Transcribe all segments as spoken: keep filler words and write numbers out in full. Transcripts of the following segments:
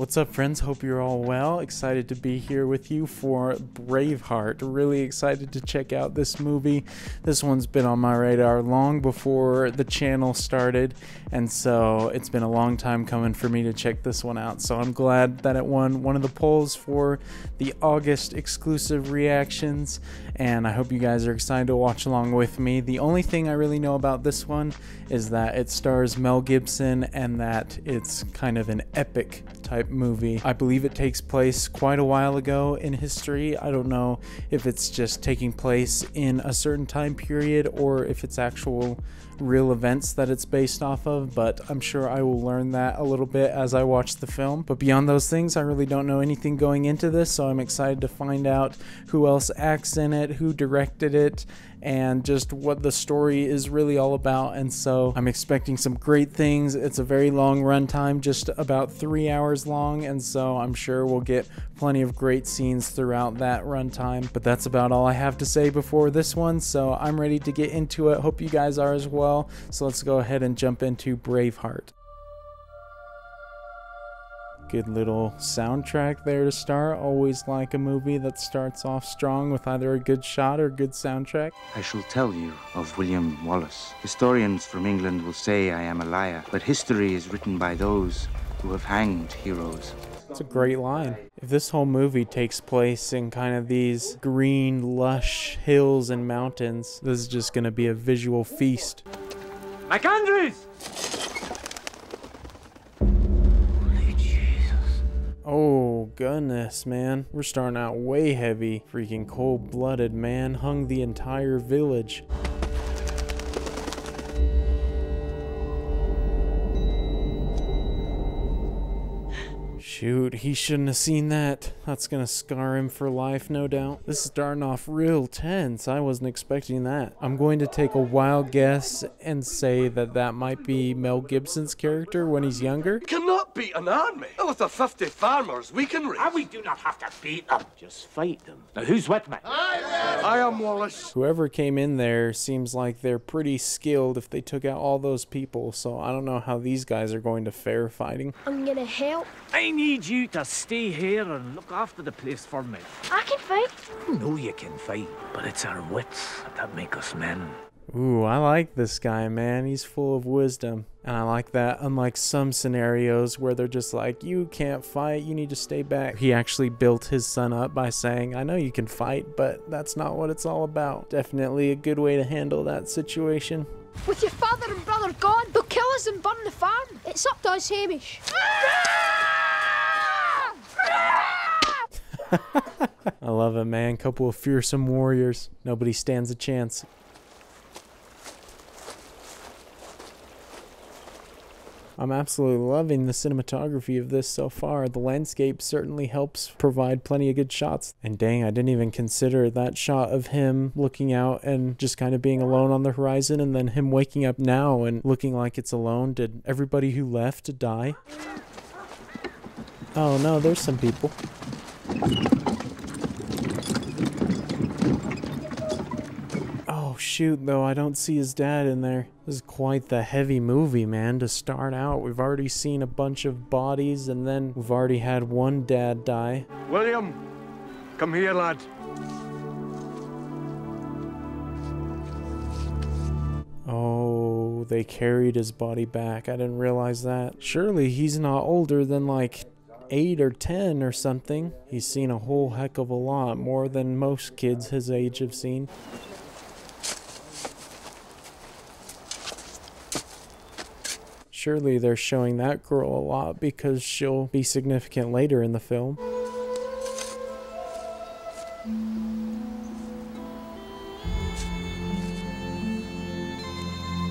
What's up, friends? Hope you're all well. Excited to be here with you for Braveheart. Really excited to check out this movie. This one's been on my radar long before the channel started, and so it's been a long time coming for me to check this one out. So I'm glad that it won one of the polls for the August exclusive reactions, and I hope you guys are excited to watch along with me. The only thing I really know about this one is that it stars Mel Gibson and that it's kind of an epic type movie. I believe it takes place quite a while ago in history. I don't know if it's just taking place in a certain time period or if it's actual real events that it's based off of, but I'm sure I will learn that a little bit as I watch the film. But beyond those things, I really don't know anything going into this, so I'm excited to find out who else acts in it, who directed it, and just what the story is really all about. And so I'm expecting some great things. It's a very long runtime, just about three hours long, and so I'm sure we'll get plenty of great scenes throughout that runtime. But that's about all I have to say before this one, so I'm ready to get into it. Hope you guys are as well. So let's go ahead and jump into Braveheart. Good little soundtrack there to start. Always like a movie that starts off strong with either a good shot or a good soundtrack. I shall tell you of William Wallace. Historians from England will say I am a liar, but history is written by those who have hanged heroes. It's a great line. If this whole movie takes place in kind of these green, lush hills and mountains, this is just going to be a visual feast. Like Andrews! Holy Jesus. Oh, goodness, man. We're starting out way heavy. Freaking cold-blooded, man. Hung the entire village. Shoot, he shouldn't have seen that. That's gonna scar him for life, no doubt. This is starting off real tense. I wasn't expecting that. I'm going to take a wild guess and say that that might be Mel Gibson's character when he's younger. We cannot beat an army. A lot of fifty farmers we can raise. And we do not have to beat them. Just fight them. Now who's with me? I, I am Wallace. Whoever came in there seems like they're pretty skilled if they took out all those people, so I don't know how these guys are going to fare fighting. I'm gonna help. I need I need you to stay here and look after the place for me. I can fight. I know you can fight, but it's our wits that make us men. Ooh, I like this guy, man. He's full of wisdom. And I like that, unlike some scenarios where they're just like, you can't fight, you need to stay back. He actually built his son up by saying, I know you can fight, but that's not what it's all about. Definitely a good way to handle that situation. With your father and brother gone, they'll kill us and burn the farm. It's up to us, Hamish. I love it, man. Couple of fearsome warriors. Nobody stands a chance. I'm absolutely loving the cinematography of this so far. The landscape certainly helps provide plenty of good shots. And dang, I didn't even consider that shot of him looking out and just kind of being alone on the horizon, and then him waking up now and looking like it's alone. Did everybody who left die? Oh no, there's some people. Oh shoot, though, I don't see his dad in there. This is quite the heavy movie, man, to start out. We've already seen a bunch of bodies, and then we've already had one dad die. William, come here, lad. Oh, they carried his body back. I didn't realize that. Surely he's not older than like eight or ten or something. He's seen a whole heck of a lot, more than most kids his age have seen. Surely they're showing that girl a lot because she'll be significant later in the film.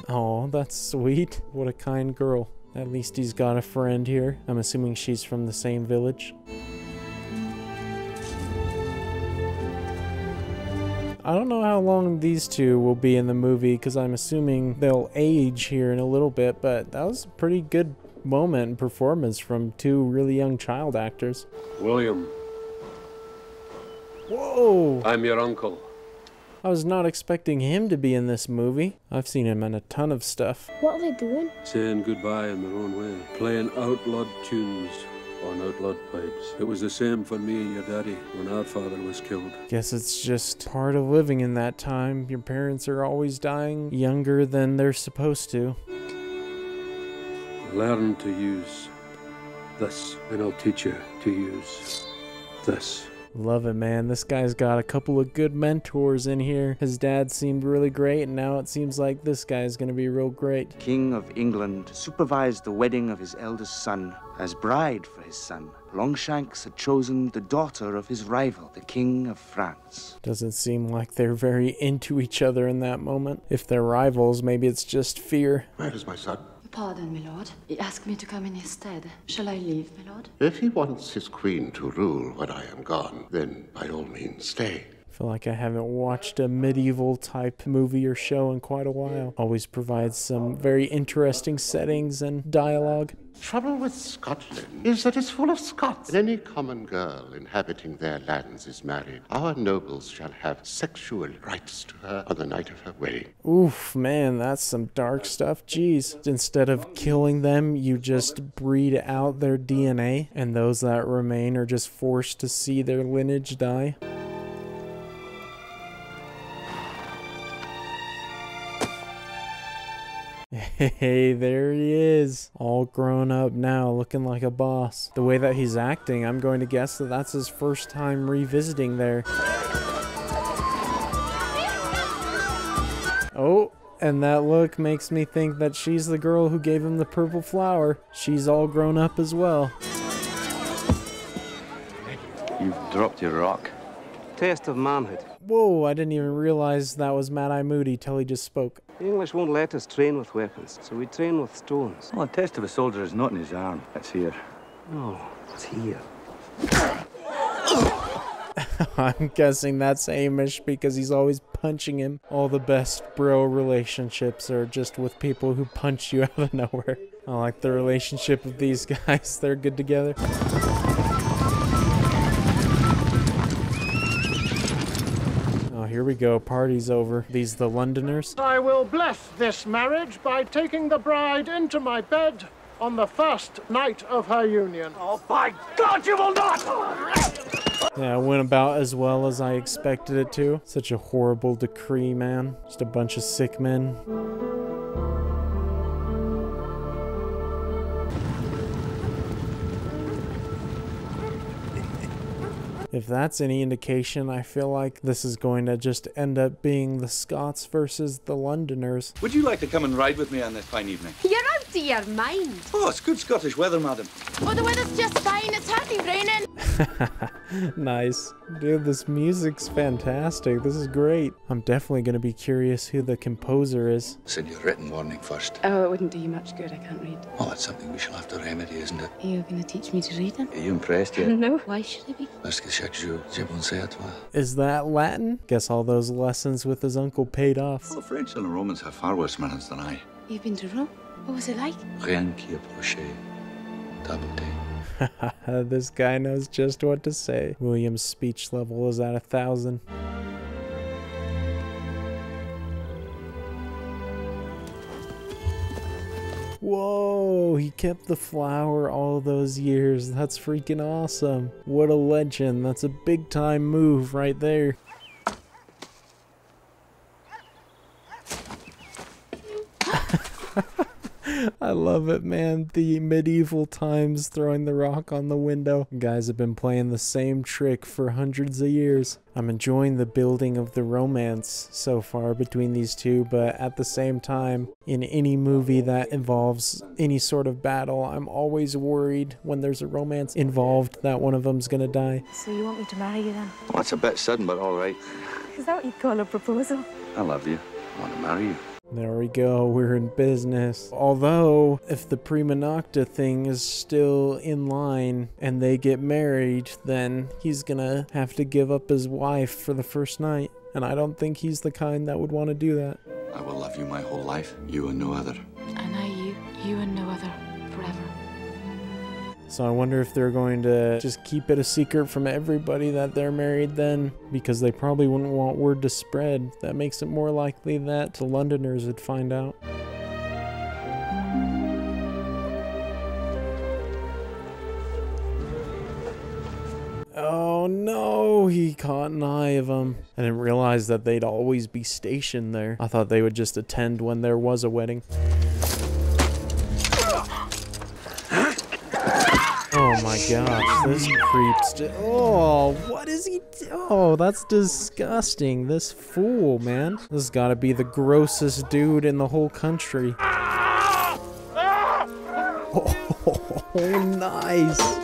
Oh, that's sweet. What a kind girl. At least he's got a friend here. I'm assuming she's from the same village. I don't know how long these two will be in the movie because I'm assuming they'll age here in a little bit, but that was a pretty good moment and performance from two really young child actors. William. Whoa! I'm your uncle. I was not expecting him to be in this movie. I've seen him in a ton of stuff. What are they doing? Saying goodbye in their own way. Playing outlawed tunes. on outlawed pipes. It was the same for me and your daddy when our father was killed. Guess it's just part of living in that time. Your parents are always dying younger than they're supposed to. Learn to use this, and I'll teach you to use this. Love it, man. This guy's got a couple of good mentors in here. His dad seemed really great, and now it seems like this guy's gonna be real great. King of England supervised the wedding of his eldest son. As bride for his son, Longshanks had chosen the daughter of his rival, the King of France. Doesn't seem like they're very into each other in that moment. If they're rivals, maybe it's just fear. Where is my son? Pardon, my lord. He asked me to come in his stead. Shall I leave, my lord? If he wants his queen to rule when I am gone, then by all means stay. I feel like I haven't watched a medieval type movie or show in quite a while. Always provides some very interesting settings and dialogue. Trouble with Scotland is that it's full of Scots. Any common girl inhabiting their lands is married. Our nobles shall have sexual rights to her on the night of her wedding. Oof, man, that's some dark stuff. Jeez. Instead of killing them, you just breed out their D N A, and those that remain are just forced to see their lineage die. Hey, there he is, all grown up now, looking like a boss. The way that he's acting, I'm going to guess that that's his first time revisiting there. Oh, and that look makes me think that she's the girl who gave him the purple flower. She's all grown up as well. You've dropped your rock. Test of manhood. Whoa, I didn't even realize that was Mad-Eye Moody till he just spoke. The English won't let us train with weapons, so we train with stones. Well, a test of a soldier is not in his arm. It's here. No, it's here. I'm guessing that's Hamish because he's always punching him. All the best bro relationships are just with people who punch you out of nowhere. I like the relationship of these guys. They're good together. Here we go, party's over. These the Londoners. I will bless this marriage by taking the bride into my bed on the first night of her union. Oh, by God, you will not! Yeah, it went about as well as I expected it to. Such a horrible decree, man. Just a bunch of sick men. If that's any indication, I feel like this is going to just end up being the Scots versus the Londoners. Would you like to come and ride with me on this fine evening? You're out of your mind. Oh, it's good Scottish weather, madam. Oh, the weather's just fine. It's hardly raining. Nice. Dude, this music's fantastic. This is great. I'm definitely going to be curious who the composer is. Send your written warning first. Oh, it wouldn't do you much good. I can't read. Well, that's something we shall have to remedy, isn't it? Are you going to teach me to read it? Are you impressed yet? No. Why should I be? Is that Latin? Guess all those lessons with his uncle paid off. Well, the French and the Romans have far worse manners than I. You've been to Rome? What was it like? Rien qui approchait table d'hôte. This guy knows just what to say. William's speech level is at a thousand. Whoa, he kept the flower all those years. That's freaking awesome. What a legend. That's a big time move right there. I love it, man. The medieval times throwing the rock on the window. You guys have been playing the same trick for hundreds of years. I'm enjoying the building of the romance so far between these two, but at the same time, in any movie that involves any sort of battle, I'm always worried when there's a romance involved that one of them's gonna die. So you want me to marry you then? Well, that's a bit sudden, but all right. Is that what you'd call a proposal? I love you. I want to marry you. There we go, we're in business. Although, if the prima nocta thing is still in line and they get married, then he's gonna have to give up his wife for the first night. And I don't think he's the kind that would want to do that. I will love you my whole life, you and no other. And I you, you and no other, forever. So I wonder if they're going to just keep it a secret from everybody that they're married then, because they probably wouldn't want word to spread. That makes it more likely that the Londoners would find out. no, he caught an eye of them. I didn't realize that they'd always be stationed there. I thought they would just attend when there was a wedding. Oh my gosh, this creeps to- oh, what is he- oh, that's disgusting, this fool, man. This has gotta be the grossest dude in the whole country. Oh, nice.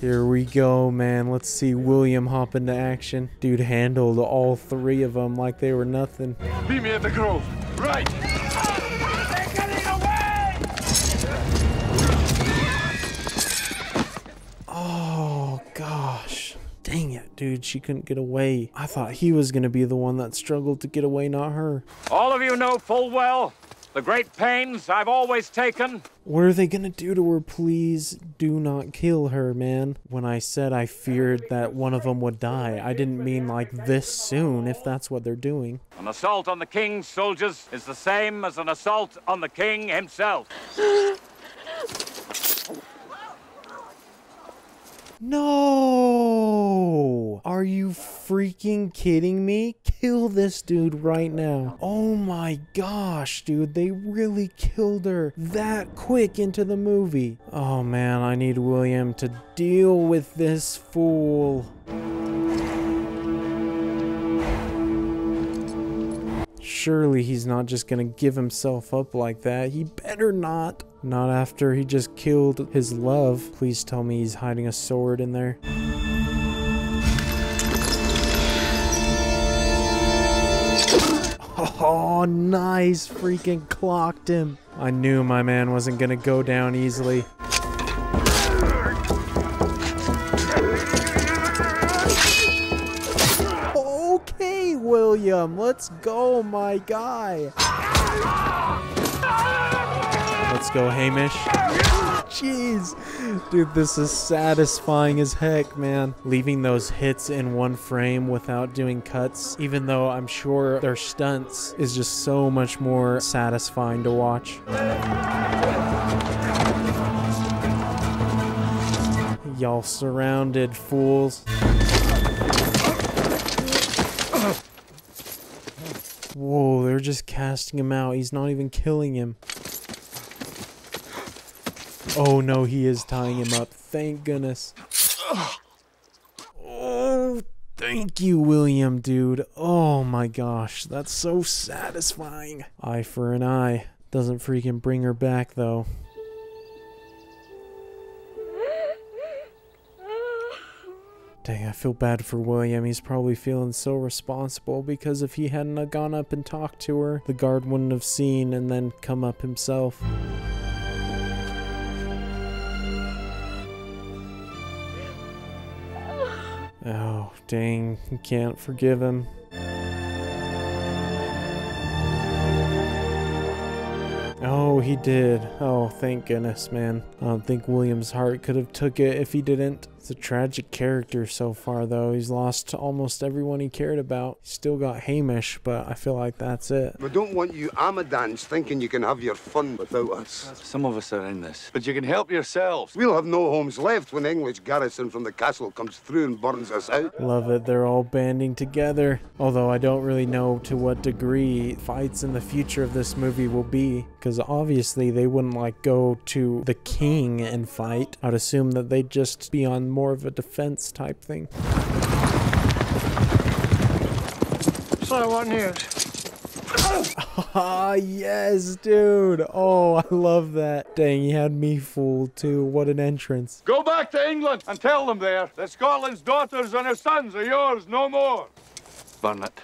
Here we go, man. Let's see William hop into action. Dude handled all three of them like they were nothing. Meet me at the grove, right? Dang it, dude, she couldn't get away. I thought he was gonna be the one that struggled to get away, not her. All of you know full well the great pains I've always taken. What are they gonna do to her? Please do not kill her, man. When I said I feared that one of them would die, I didn't mean like this soon, if that's what they're doing. An assault on the king's soldiers is the same as an assault on the king himself. No! Are you freaking kidding me? Kill this dude right now. Oh my gosh, dude, they really killed her that quick into the movie. Oh man, I need William to deal with this fool. Surely he's not just gonna give himself up like that. He better not. Not after he just killed his love. Please tell me he's hiding a sword in there. Oh, nice. Freaking clocked him. I knew my man wasn't gonna go down easily. Okay, William, let's go, my guy. Let's go, Hamish. Jeez. Dude, this is satisfying as heck, man. Leaving those hits in one frame without doing cuts, even though I'm sure their stunts, is just so much more satisfying to watch. Y'all surrounded, fools. Whoa, they're just casting him out. He's not even killing him. Oh no, he is tying him up. Thank goodness. Oh, thank you, William, dude. Oh my gosh, that's so satisfying. Eye for an eye. Doesn't freaking bring her back, though. Dang, I feel bad for William. He's probably feeling so responsible because if he hadn't gone up and talked to her, the guard wouldn't have seen and then come up himself. Oh, dang, you can't forgive him. Oh, he did. Oh, thank goodness, man. I don't think William's heart could have took it if he didn't. It's a tragic character so far, though. He's lost almost everyone he cared about. He's still got Hamish, but I feel like that's it. We don't want you Amadans thinking you can have your fun without us. Some of us are in this, but you can help yourselves. We'll have no homes left when the English garrison from the castle comes through and burns us out. Love it. They're all banding together. Although I don't really know to what degree fights in the future of this movie will be, because obviously they wouldn't, like, go to the king and fight. I'd assume that they'd just be on more of a defense type thing. So what news? Ah, yes, dude. Oh, I love that. Dang, he had me fooled too. What an entrance. Go back to England and tell them there that Scotland's daughters and her sons are yours no more. Burn it.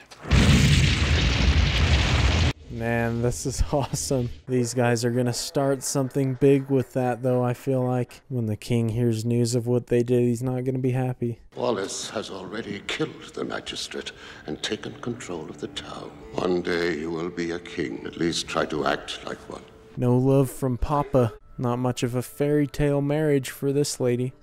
Man, this is awesome. These guys are gonna start something big with that, though, I feel like. When the king hears news of what they did, he's not gonna be happy. Wallace has already killed the magistrate and taken control of the town. One day you will be a king. At least try to act like one. No love from Papa. Not much of a fairy tale marriage for this lady.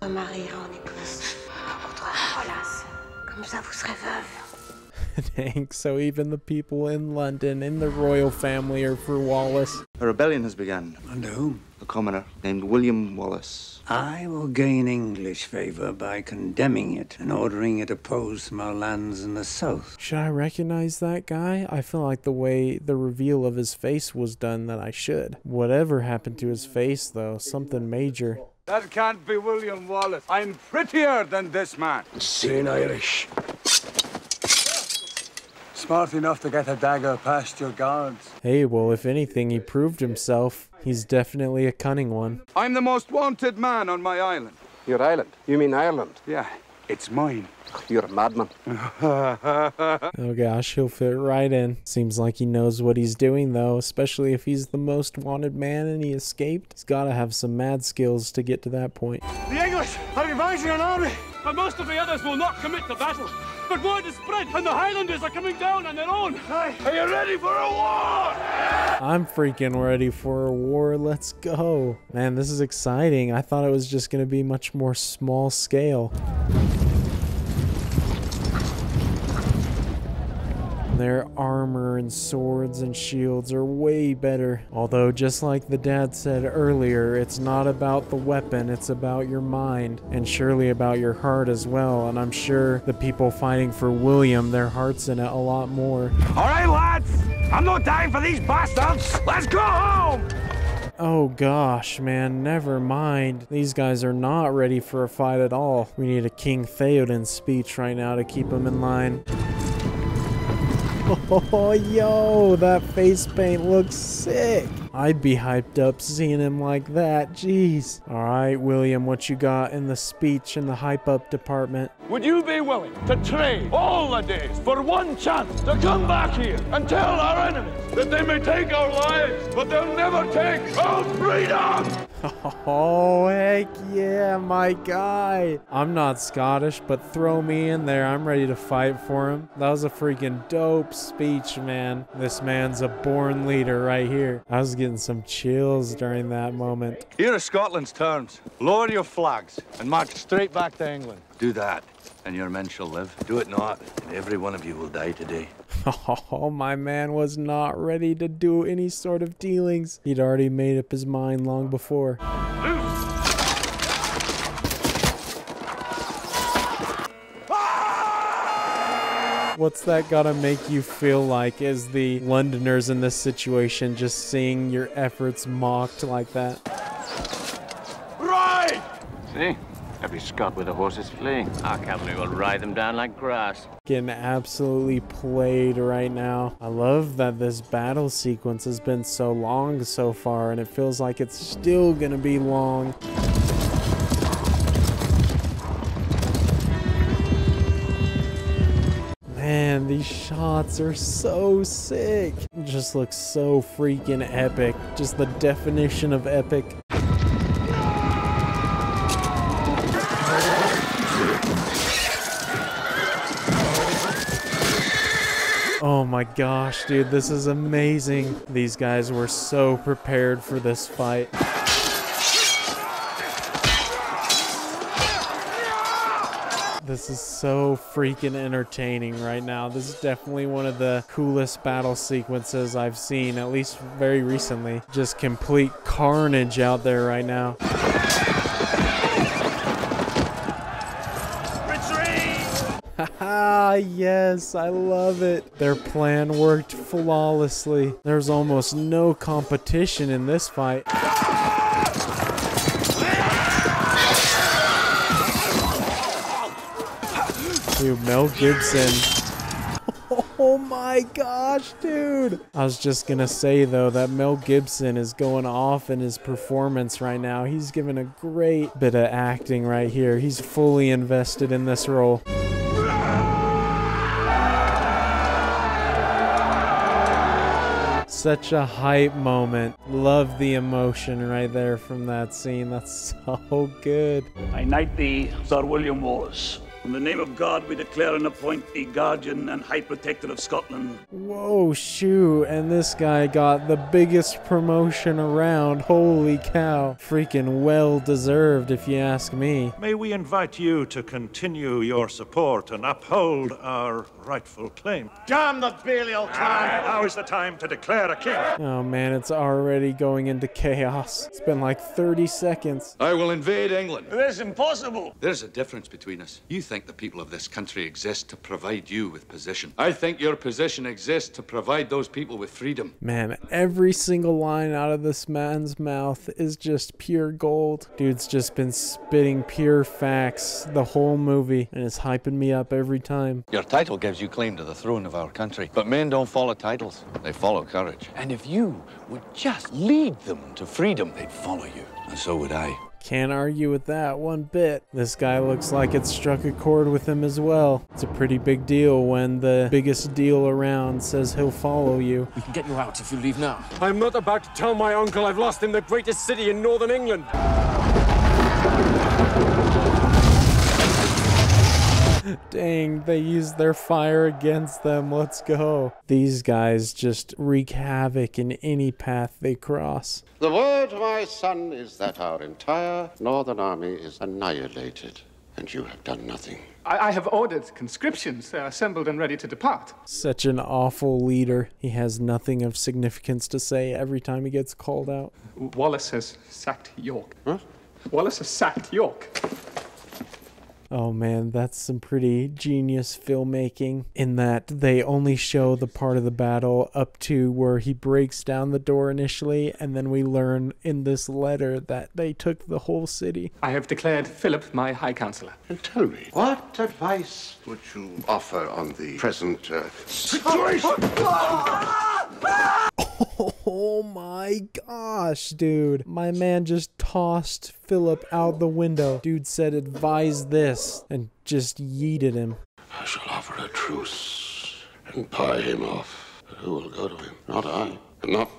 Dang, so even the people in London in the royal family are for Wallace. A rebellion has begun. Under whom? a commoner named William Wallace. I will gain English favor by condemning it and ordering it opposed from our lands in the south. Should I recognize that guy? I feel like the way the reveal of his face was done that I should. Whatever happened to his face, though, something major. That can't be William Wallace. I'm prettier than this man. Insane Irish. Smart enough to get a dagger past your guards. Hey, well, if anything, he proved himself. He's definitely a cunning one. I'm the most wanted man on my island. Your island? You mean Ireland? Yeah, it's mine. You're a madman. Oh gosh, he'll fit right in. Seems like he knows what he's doing, though, especially if he's the most wanted man and he escaped. He's gotta have some mad skills to get to that point. The English are advancing an army, and most of the others will not commit to battle. But word is spread, and the Highlanders are coming down on their own. Aye. Are you ready for a war? I'm freaking ready for a war. Let's go. Man, this is exciting. I thought it was just going to be much more small scale. Their armor and swords and shields are way better. Although, just like the dad said earlier, it's not about the weapon, it's about your mind, and surely about your heart as well. And I'm sure the people fighting for William, their heart's in it a lot more. All right, lads, I'm not dying for these bastards. Let's go home. Oh gosh, man, never mind. These guys are not ready for a fight at all. We need a King Theoden speech right now to keep them in line. Oh, yo, that face paint looks sick. I'd be hyped up seeing him like that, jeez. All right, William, what you got in the speech in the hype-up department? Would you be willing to trade all the days for one chance to come back here and tell our enemies that they may take our lives, but they'll never take our freedom? Oh, heck yeah, my guy. I'm not Scottish, but throw me in there. I'm ready to fight for him. That was a freaking dope speech, man. This man's a born leader right here. I was getting some chills during that moment. Here are Scotland's terms. Lower your flags and march straight back to England. Do that, and your men shall live. Do it not, and every one of you will die today. Oh, my man was not ready to do any sort of dealings. He'd already made up his mind long before. What's that gotta make you feel like as the Londoners in this situation, just seeing your efforts mocked like that? Right! See? Every Scot with a horse is fleeing. Our cavalry will ride them down like grass. Getting absolutely played right now. I love that this battle sequence has been so long so far, and it feels like it's still gonna be long. Man, these shots are so sick. It just looks so freaking epic. Just the definition of epic. Oh my gosh, dude, this is amazing. These guys were so prepared for this fight. This is so freaking entertaining right now. This is definitely one of the coolest battle sequences I've seen, at least very recently. Just complete carnage out there right now. Ah, yes, I love it. Their plan worked flawlessly. There's almost no competition in this fight. Dude, Mel Gibson. Oh my gosh, dude. I was just gonna say, though, that Mel Gibson is going off in his performance right now. He's giving a great bit of acting right here. He's fully invested in this role. Such a hype moment. Love the emotion right there from that scene. That's so good. I knight thee, Sir William Wallace, In the name of God, we declare and appoint the guardian and high protector of Scotland. Whoa, shoot. And this guy got the biggest promotion around. Holy cow. Freaking well-deserved, if you ask me. May we invite you to continue your support and uphold our rightful claim. Damn the burial time! Now is the time to declare a king. Oh, man, it's already going into chaos. It's been like thirty seconds. I will invade England. It is impossible. There's a difference between us. You think I think the people of this country exist to provide you with position. I think your position exists to provide those people with freedom. Man, every single line out of this man's mouth is just pure gold. Dude's just been spitting pure facts the whole movie, and it's hyping me up every time. Your title gives you claim to the throne of our country, but men don't follow titles. They follow courage. And if you would just lead them to freedom, they'd follow you, and so would I. Can't argue with that one bit. This guy looks like it struck a chord with him as well. It's a pretty big deal when the biggest deal around says he'll follow you. We can get you out if you leave now. I'm not about to tell my uncle I've lost him the greatest city in northern England. Dang, they used their fire against them. Let's go. These guys just wreak havoc in any path they cross. The word, my son, is that our entire northern army is annihilated, and you have done nothing. I, I have ordered conscriptions. They are assembled and ready to depart. Such an awful leader. He has nothing of significance to say every time he gets called out. Wallace has sacked York. Huh? Wallace has sacked York. Oh man, that's some pretty genius filmmaking in that they only show the part of the battle up to where he breaks down the door initially, and then we learn in this letter that they took the whole city. I have declared Philip my High Counselor. And tell me, what advice would you offer on the present uh, situation? Oh my gosh, dude. My man just tossed Philip out the window. Dude said, advise this, and just yeeted him. I shall offer a truce and pie him off. But who will go to him? Not I. Not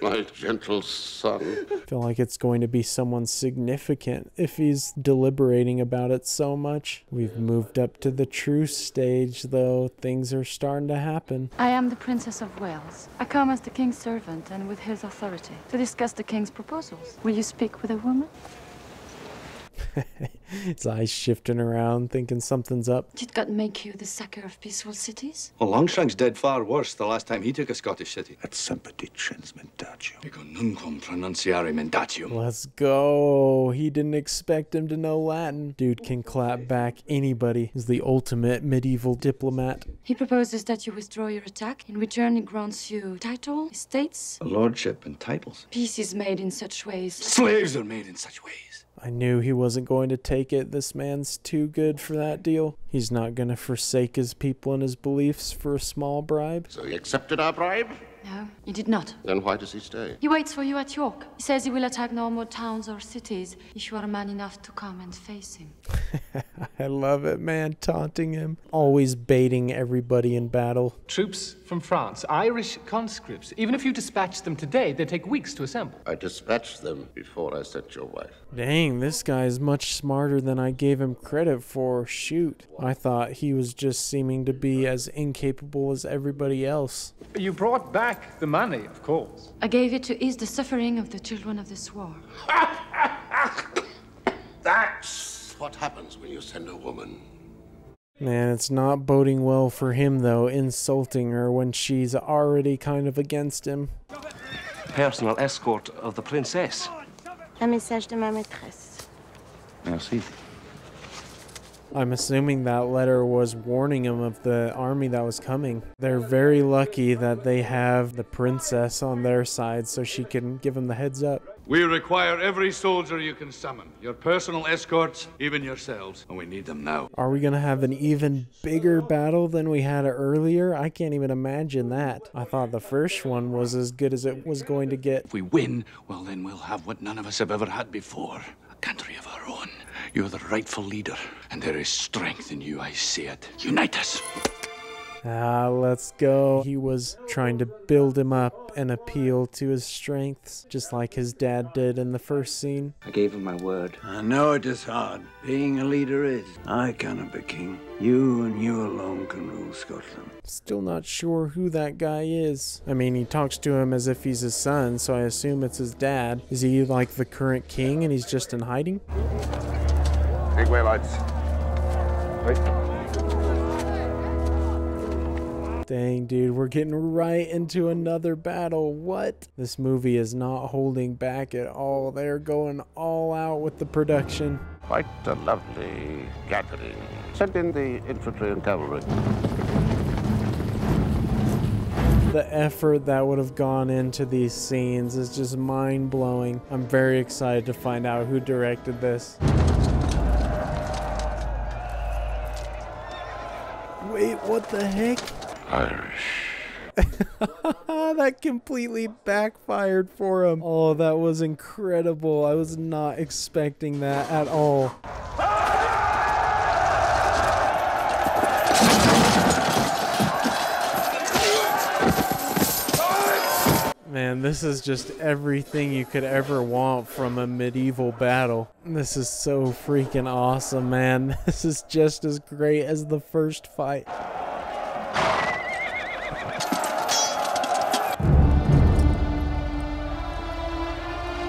my gentle son. I feel like it's going to be someone significant if he's deliberating about it so much. We've moved up to the truce stage, though. Things are starting to happen. I am the Princess of Wales. I come as the king's servant and with his authority to discuss the king's proposals. Will you speak with a woman? His eyes shifting around, thinking something's up. Did God make you the sacker of peaceful cities? Well, Longshanks did far worse the last time he took a Scottish city. Et semperti transmentatio. Ego nunquam pronunciare mendatio. Let's go. He didn't expect him to know Latin. Dude can clap back anybody. He's the ultimate medieval diplomat. He proposes that you withdraw your attack. In return, he grants you title, estates, a lordship, and titles. Peace is made in such ways. Slaves are made in such ways. I knew he wasn't going to take it. This man's too good for that deal. He's not going to forsake his people and his beliefs for a small bribe. So he accepted our bribe? No, he did not. Then why does he stay? He waits for you at York. He says he will attack no more towns or cities if you are man enough to come and face him. I love it, man. Taunting him. Always baiting everybody in battle. Troops from France, Irish conscripts. Even if you dispatch them today, they take weeks to assemble. I dispatched them before I sent your wife. Dang, this guy is much smarter than I gave him credit for. Shoot. I thought he was just seeming to be as incapable as everybody else. You brought back the money, of course. I gave it to ease the suffering of the children of this war. That's what happens when you send a woman. Man, it's not boding well for him, though, insulting her when she's already kind of against him. Personal escort of the princess. Un message de ma maîtresse. Merci. I'm assuming that letter was warning him of the army that was coming. They're very lucky that they have the princess on their side so she can give him the heads up. We require every soldier you can summon, your personal escorts, even yourselves, and we need them now. Are we going to have an even bigger battle than we had earlier? I can't even imagine that. I thought the first one was as good as it was going to get. If we win, well then we'll have what none of us have ever had before, a country of our own. You're the rightful leader, and there is strength in you, I see it. Unite us! Ah, let's go. He was trying to build him up and appeal to his strengths, just like his dad did in the first scene. I gave him my word. I know it is hard. Being a leader is. I cannot be king. You and you alone can rule Scotland. Still not sure who that guy is. I mean, he talks to him as if he's his son, so I assume it's his dad. Is he like the current king and he's just in hiding? Big way, lights. Wait. Dang, dude, we're getting right into another battle. What? This movie is not holding back at all. They're going all out with the production. Quite a lovely gathering. Send in the infantry and cavalry. The effort that would have gone into these scenes is just mind-blowing. I'm very excited to find out who directed this. Wait, what the heck? Irish. That completely backfired for him. Oh, that was incredible. I was not expecting that at all. Man, this is just everything you could ever want from a medieval battle. This is so freaking awesome, man. This is just as great as the first fight.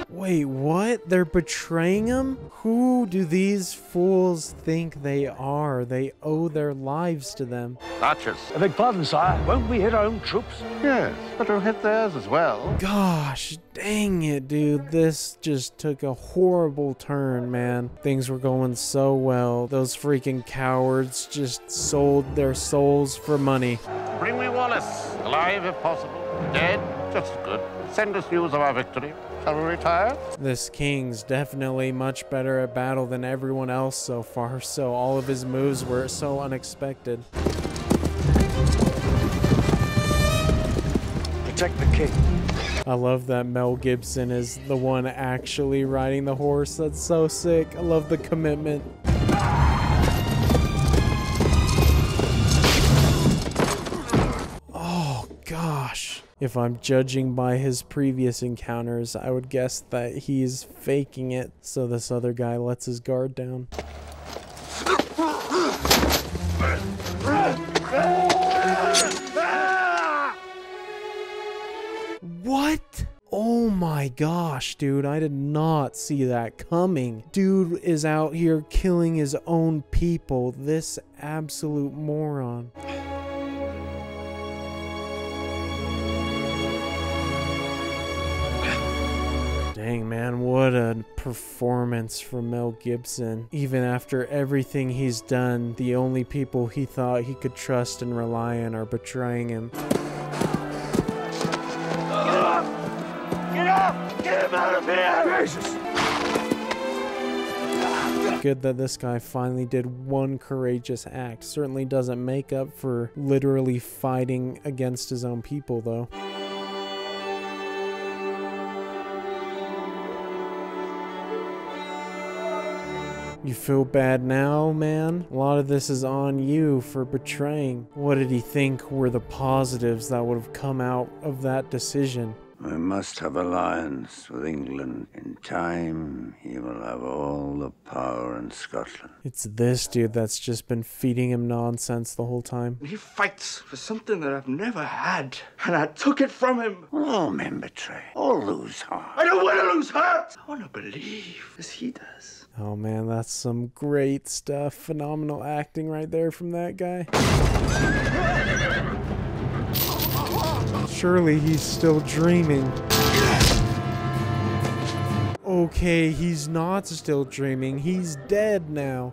Wait, what? They're betraying him? Who do these fools think they are? They owe their lives to them. Archers. I beg pardon, sire. Won't we hit our own troops? Yes, but we'll hit theirs as well. Gosh, dang it, dude. This just took a horrible turn, man. Things were going so well. Those freaking cowards just sold their souls for money. Bring me Wallace, alive if possible. Dead, just good. Send us news of our victory. Shall we retire? This king's definitely much better at battle than everyone else so far, so all of his moves were so unexpected. Protect the king. I love that Mel Gibson is the one actually riding the horse. That's so sick. I love the commitment. Oh, gosh. If I'm judging by his previous encounters, I would guess that he's faking it, so this other guy lets his guard down. What? Oh my gosh, dude, I did not see that coming. Dude is out here killing his own people, this absolute moron. Dang, man, what a performance from Mel Gibson. Even after everything he's done, the only people he thought he could trust and rely on are betraying him. Get up! Get up! Get him out of here! Gracious! Good that this guy finally did one courageous act. Certainly doesn't make up for literally fighting against his own people, though. You feel bad now, man? A lot of this is on you for betraying. What did he think were the positives that would have come out of that decision? We must have alliance with England. In time, he will have all the power in Scotland. It's this dude that's just been feeding him nonsense the whole time. He fights for something that I've never had, and I took it from him. All men betray. All lose heart. I don't want to lose heart! I want to believe as he does. Oh man, that's some great stuff. Phenomenal acting right there from that guy. Surely he's still dreaming. Okay, he's not still dreaming. He's dead now.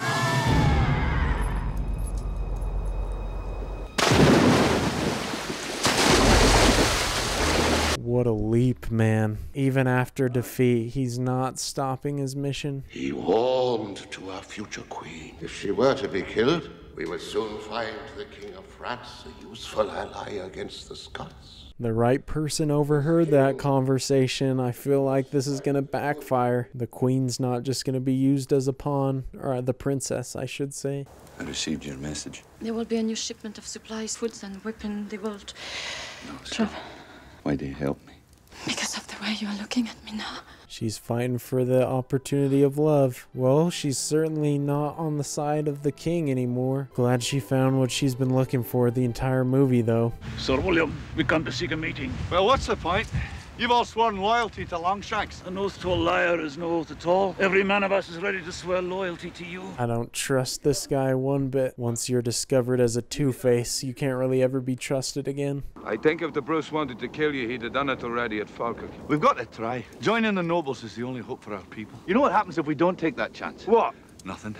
What a leap, man. Even after defeat, he's not stopping his mission. He warned to our future queen. If she were to be killed, we would soon find the King of France a useful ally against the Scots. The right person overheard that conversation. I feel like this is going to backfire. The queen's not just going to be used as a pawn, or the princess, I should say. I received your message. There will be a new shipment of supplies, foods, and weapons. They will no, travel. Why do you help me? Because of the way you are looking at me now. She's fighting for the opportunity of love. Well, she's certainly not on the side of the king anymore. Glad she found what she's been looking for the entire movie, though. Sir William, we come to seek a meeting. Well, what's the point? You've all sworn loyalty to Longshanks. An oath to a liar is no oath at all. Every man of us is ready to swear loyalty to you. I don't trust this guy one bit. Once you're discovered as a two-face, you can't really ever be trusted again. I think if the Bruce wanted to kill you, he'd have done it already at Falkirk. We've got to try. Joining the nobles is the only hope for our people. You know what happens if we don't take that chance? What? Nothing.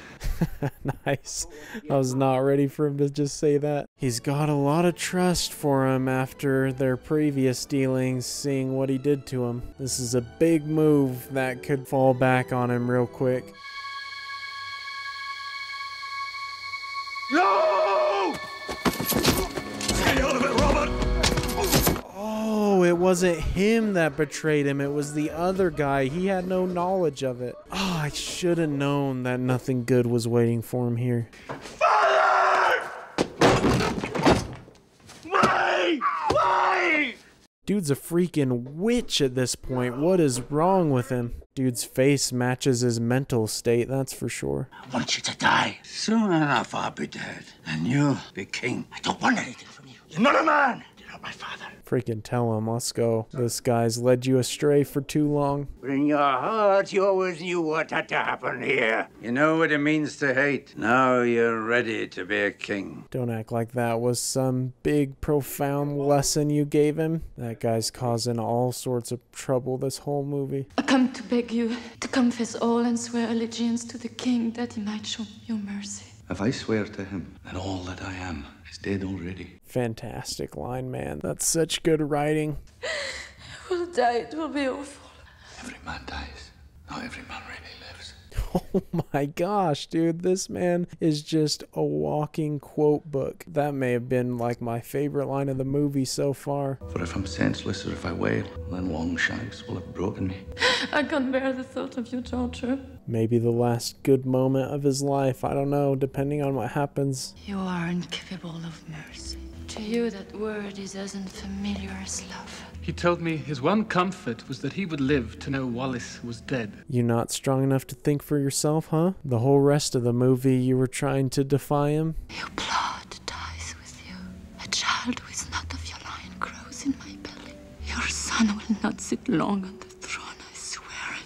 Nice. I was not ready for him to just say that. He's got a lot of trust for him after their previous dealings, seeing what he did to him. This is a big move that could fall back on him real quick. No! Stay out of it, Robert! Oh, it wasn't him that betrayed him. It was the other guy. He had no knowledge of it. Oh, I should have known that nothing good was waiting for him here. Father! Why? Why? Dude's a freaking witch at this point. What is wrong with him? Dude's face matches his mental state, that's for sure. I want you to die. Soon enough, I'll be dead. And you'll be king. I don't want anything from you. You're not a man. You're not my father. Freaking tell him, let's go. This guy's led you astray for too long. But in your heart, you always knew what had to happen here. You know what it means to hate. Now you're ready to be a king. Don't act like that was some big, profound lesson you gave him. That guy's causing all sorts of trouble this whole movie. I come to beg you to confess all and swear allegiance to the king that he might show you mercy. If I swear to him, then all that I am is dead already. Fantastic line, man. That's such good writing. I will die. It will be awful. Every man dies. Not every man really lives. Oh my gosh, dude. This man is just a walking quote book. That may have been like my favorite line of the movie so far. For if I'm senseless or if I wail, then Longshanks will have broken me. I can't bear the thought of your torture. Maybe the last good moment of his life. I don't know, depending on what happens. You are incapable of mercy. To you, that word is as unfamiliar as love. He told me his one comfort was that he would live to know Wallace was dead. You're not strong enough to think for yourself, huh? The whole rest of the movie, you were trying to defy him. Your blood dies with you. A child who is not of your line grows in my belly. Your son will not sit long on the throne, I swear it.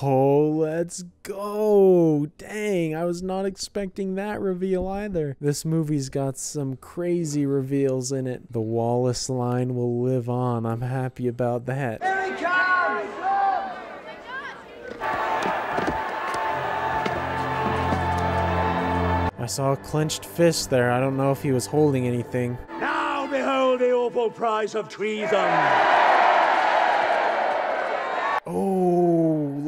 Oh, let's go. Go! Dang, I was not expecting that reveal either. This movie's got some crazy reveals in it. The Wallace line will live on. I'm happy about that. Here he comes! I saw a clenched fist there. I don't know if he was holding anything. Now behold the awful prize of treason!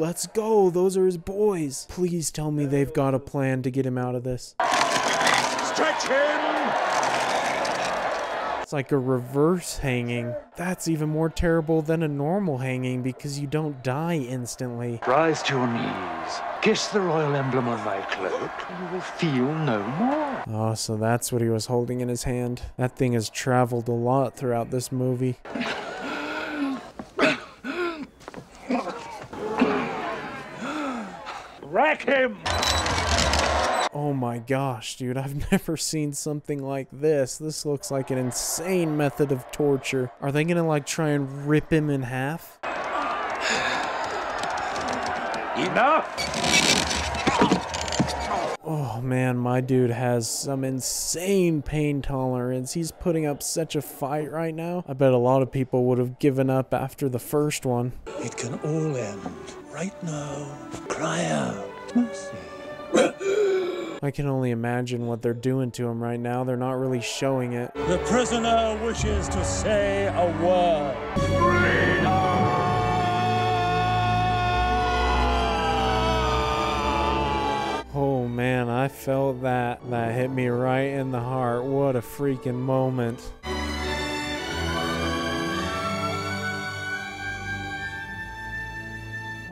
Let's go. Those are his boys. Please tell me they've got a plan to get him out of this. Stretch him! It's like a reverse hanging. That's even more terrible than a normal hanging because you don't die instantly. Rise to your knees. Kiss the royal emblem on my cloak, and you will feel no more. Oh, so that's what he was holding in his hand. That thing has traveled a lot throughout this movie. Rack him! Oh my gosh, dude, I've never seen something like this. This looks like an insane method of torture. Are they gonna like try and rip him in half? Enough! Oh man, my dude has some insane pain tolerance. He's putting up such a fight right now. I bet a lot of people would have given up after the first one. It can all end. Right now, cry out, mercy. I can only imagine what they're doing to him right now. They're not really showing it. The prisoner wishes to say a word. Freedom! Oh man, I felt that. That hit me right in the heart. What a freaking moment.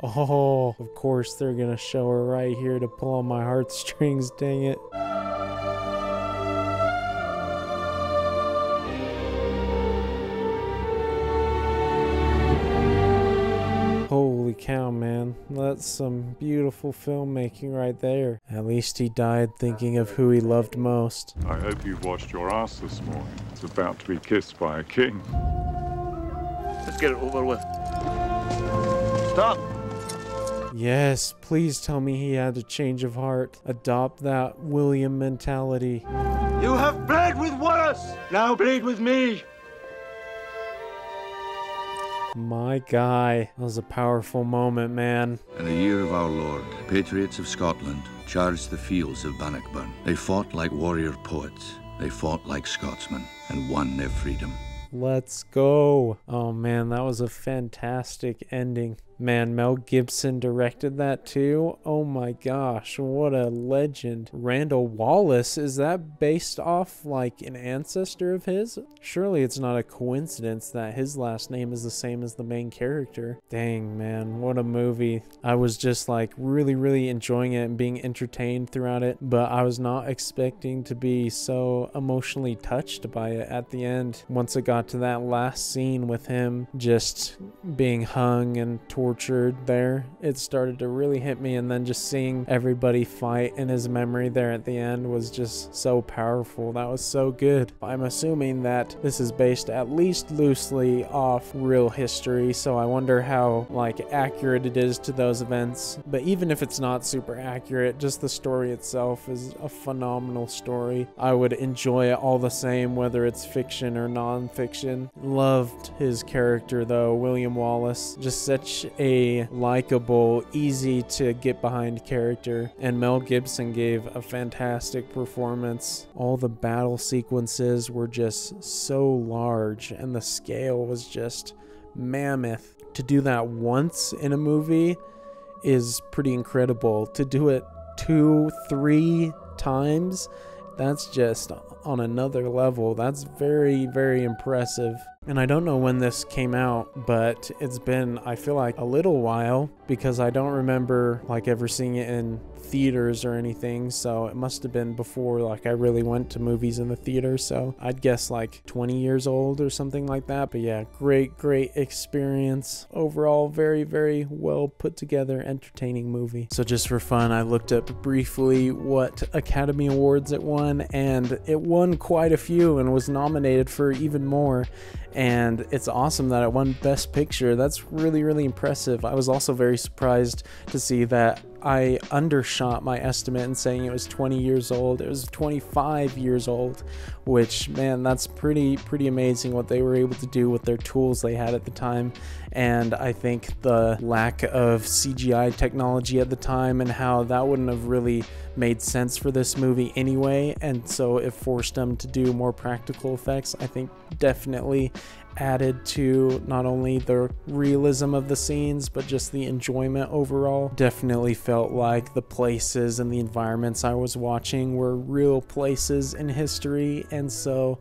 Oh, of course they're gonna show her right here to pull on my heartstrings, dang it. Cow, man. That's some beautiful filmmaking right there. At least he died thinking of who he loved most. I hope you washed your ass this morning. It's about to be kissed by a king. Let's get it over with. Stop! Yes, please tell me he had a change of heart. Adopt that William mentality. You have bled with Wallace! Now bleed with me! My guy, that was a powerful moment, man. In the year of our Lord, patriots of Scotland charged the fields of Bannockburn. They fought like warrior poets. They fought like Scotsmen and won their freedom. Let's go. Oh man, that was a fantastic ending. Man, Mel Gibson directed that too? Oh my gosh, what a legend. Randall Wallace, is that based off like an ancestor of his? Surely it's not a coincidence that his last name is the same as the main character. Dang, man, what a movie. I was just like really, really enjoying it and being entertained throughout it, but I was not expecting to be so emotionally touched by it at the end. Once it got to that last scene with him just being hung and tortured Tortured there, it started to really hit me, and then just seeing everybody fight in his memory there at the end was just so powerful. That was so good. I'm assuming that this is based at least loosely off real history, so I wonder how like accurate it is to those events. But even if it's not super accurate, just the story itself is a phenomenal story. I would enjoy it all the same, whether it's fiction or non-fiction. Loved his character though, William Wallace. Just such a likable, easy to get behind character, and Mel Gibson gave a fantastic performance. All the battle sequences were just so large and the scale was just mammoth. To do that once in a movie is pretty incredible. To do it two, three times, that's just on another level. That's very, very impressive. And I don't know when this came out, but it's been, I feel like, a little while, because I don't remember like ever seeing it in theaters or anything. So it must have been before like I really went to movies in the theater. So I'd guess like twenty years old or something like that. But yeah, great, great experience. Overall, very, very well put together, entertaining movie. So just for fun, I looked up briefly what Academy Awards it won, and it won quite a few and was nominated for even more. And it's awesome that it won Best Picture. That's really, really impressive. I was also very surprised to see that I undershot my estimate in saying it was twenty years old. It was twenty-five years old, which, man, that's pretty, pretty amazing what they were able to do with their tools they had at the time. And I think the lack of C G I technology at the time and how that wouldn't have really made sense for this movie anyway. And so it forced them to do more practical effects, I think, definitely added to not only the realism of the scenes, but just the enjoyment overall. Definitely felt like the places and the environments I was watching were real places in history, and so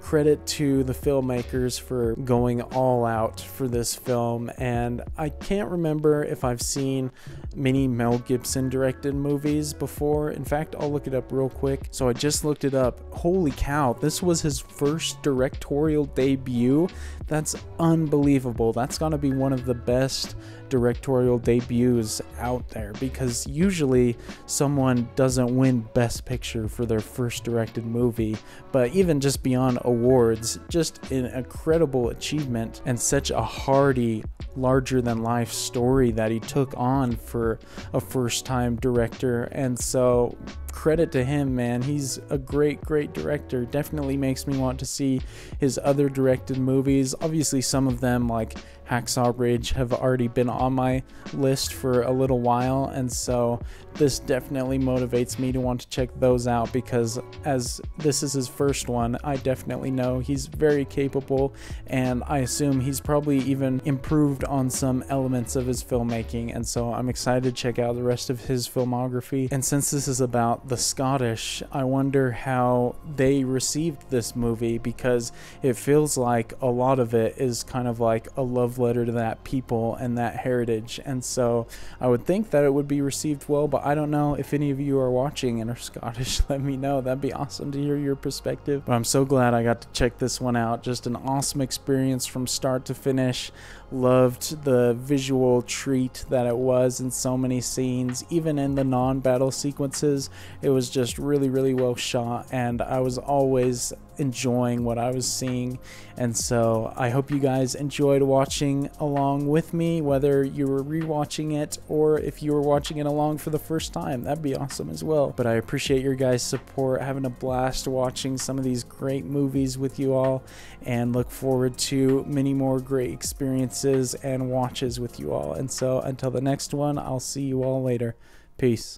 credit to the filmmakers for going all out for this film. And I can't remember if I've seen many Mel Gibson directed movies before. In fact, I'll look it up real quick. So I just looked it up. Holy cow, this was his first directorial debut. That's unbelievable. That's gotta be one of the best directorial debuts out there, because usually someone doesn't win Best Picture for their first directed movie. But even just beyond awards, just an incredible achievement, and such a hearty, larger than life story that he took on for a first time director. And so credit to him, man. He's a great, great director. Definitely makes me want to see his other directed movies. Obviously some of them like Hacksaw Ridge have already been on my list for a little while, and so this definitely motivates me to want to check those out, because as this is his first one, I definitely know he's very capable, and I assume he's probably even improved on some elements of his filmmaking, and so I'm excited to check out the rest of his filmography. And since this is about about the Scottish, I wonder how they received this movie, because it feels like a lot of it is kind of like a love letter to that people and that heritage. And so I would think that it would be received well, but I don't know. If any of you are watching and are Scottish, let me know. That'd be awesome to hear your perspective. But I'm so glad I got to check this one out. Just an awesome experience from start to finish. Loved the visual treat that it was in so many scenes, even in the non-battle sequences. It was just really, really well shot, and I was always enjoying what I was seeing. And so I hope you guys enjoyed watching along with me, whether you were rewatching it or if you were watching it along for the first time. That'd be awesome as well. But I appreciate your guys' support, having a blast watching some of these great movies with you all, and look forward to many more great experiences and watches with you all. And so until the next one, I'll see you all later. Peace.